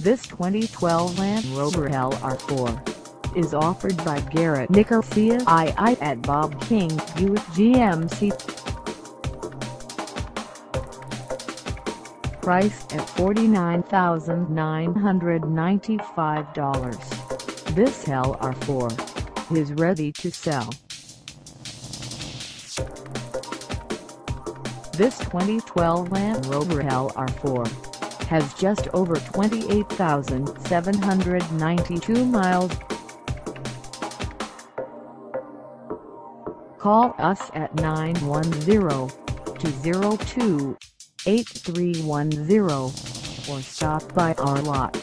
This 2012 Land Rover LR4 is offered by Gary Nicosia II at Bob King Buick GMC. Priced at $49,995, this LR4 is ready to sell. This 2012 Land Rover LR4 has just over 28,792 miles. Call us at 910-202-8310 or stop by our lot.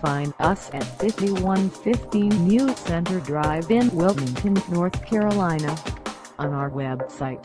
Find us at 5115 New Center Drive in Wilmington, North Carolina, on our website,